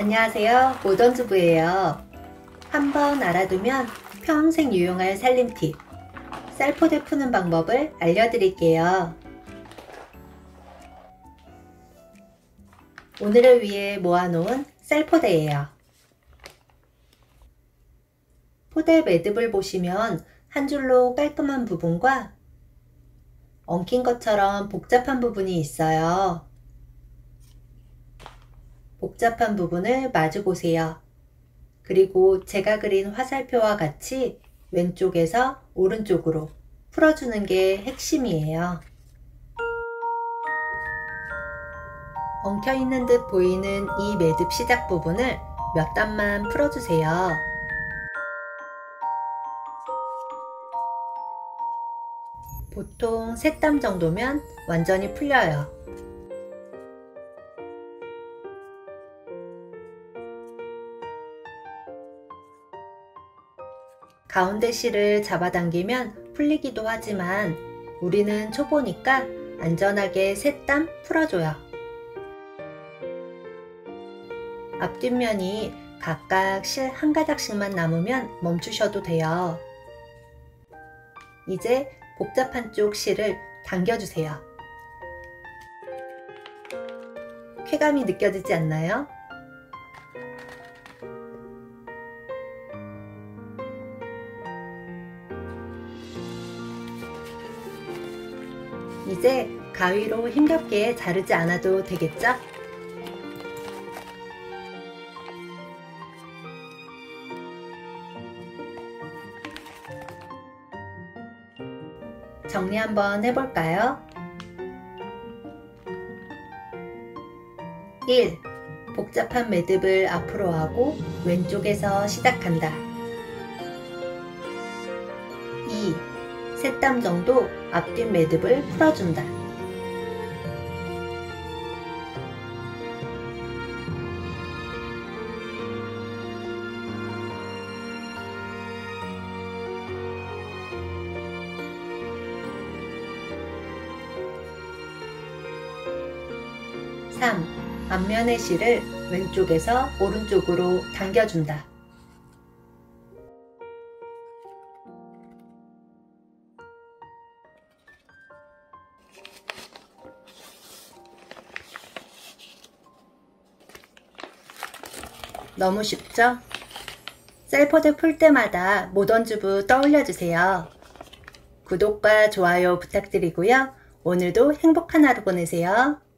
안녕하세요. 모던주부예요. 한번 알아두면 평생 유용할 살림팁, 쌀포대 푸는 방법을 알려드릴게요. 오늘을 위해 모아놓은 쌀포대예요. 포대 매듭을 보시면 한 줄로 깔끔한 부분과 엉킨 것처럼 복잡한 부분이 있어요. 복잡한 부분을 마주 보세요. 그리고 제가 그린 화살표와 같이 왼쪽에서 오른쪽으로 풀어주는 게 핵심이에요. 엉켜있는 듯 보이는 이 매듭 시작 부분을 몇 단만 풀어주세요. 보통 3땀 정도면 완전히 풀려요. 가운데 실을 잡아당기면 풀리기도 하지만 우리는 초보니까 안전하게 3땀 풀어줘요. 앞뒷면이 각각 실 한 가닥씩만 남으면 멈추셔도 돼요. 이제 복잡한 쪽 실을 당겨주세요. 쾌감이 느껴지지 않나요? 이제 가위로 힘겹게 자르지 않아도 되겠죠? 정리 한번 해볼까요? 1. 복잡한 매듭을 앞으로 하고 왼쪽에서 시작한다. 2. 3땀 정도 앞뒷 매듭을 풀어준다. 3. 앞면의 실을 왼쪽에서 오른쪽으로 당겨준다. 너무 쉽죠? 쌀포대 풀 때마다 모던주부 떠올려주세요. 구독과 좋아요 부탁드리고요. 오늘도 행복한 하루 보내세요.